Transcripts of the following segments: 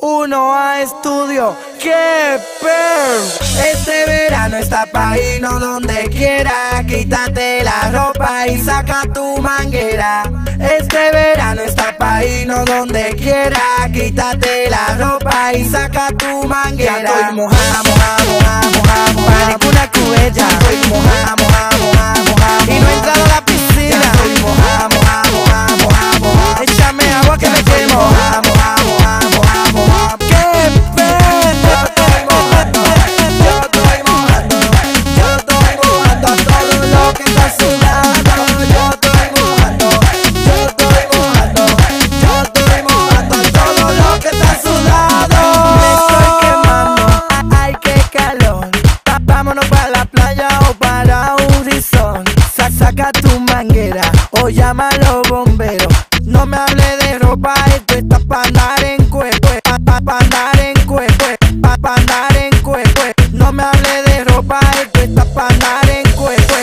1A Estudio, ¡qué perro! Este verano está pa' irnos donde quiera. Quítate la ropa y saca tu manguera. Este verano está pa' irnos donde quiera. Quítate la ropa y saca tu manguera. Ya estoy mojada, mojada, mojada, mojada, mojada. Parezco una cubella. Ya estoy mojada, mojada, mojada, mojada, mojada. Y no he entrado a la piscina. Ya estoy mojada, mojada, mojada, mojada, mojada. Échame agua que me quemo. Mojada, mojada, mojada, mojada. Saca tu manguera o llama a los bomberos. No me hable de ropa, esto está pa' andar en cuerpo. Pa' andar en cuerpo, pa' andar en cuerpo. No me hable de ropa, esto está pa' andar en cuerpo.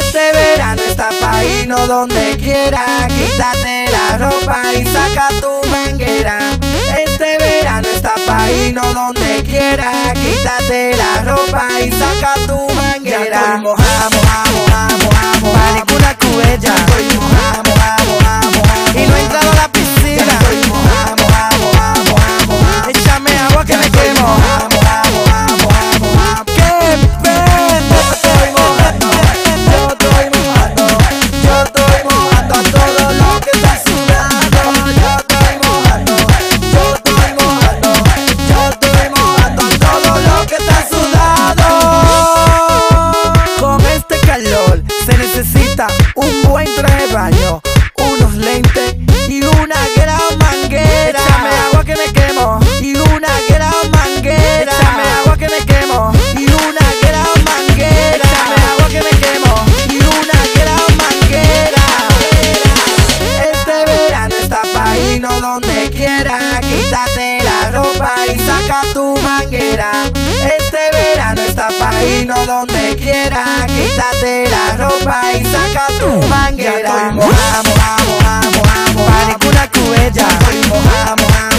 Este verano está pa' irnos donde quiera. Quítate la ropa y saca tu manguera. Este verano está pa' irnos donde quiera. Quítate la ropa y saca tu manguera. Ya estoy mojada, mojada, mojada, mojada. Parezco una cubella. Ya estoy mojada, mojada, mojada, mojada. Y no he entrado a la piscina. Ya estoy mojada, mojada, mojada, mojada, mojada. Échame agua que me quemo. Mojada, mojada, mojada, mojada, mojada. ¡Qué pena! Yo estoy mojado, yo estoy mojado. Todo lo que está sudado. Yo estoy mojado, yo estoy mojado. Yo estoy mojado. Todo lo que está sudado. Con este calor se necesita un buen traje de baño, unos lentes y una gran manguera. Échame agua que me quemo y una gran manguera. Échame agua que me quemo y una gran manguera. Échame agua que me quemo y una gran manguera. Este verano está pa' irnos donde quiera. Quítate la ropa y saca tu manguera. Este verano está pa' irnos donde quiera. Quítate la ropa y saca tu manguera. Ya estoy mojada, mojada, mojada, mojada, mojada. Parezco una cubella. Ya estoy mojada, mojada.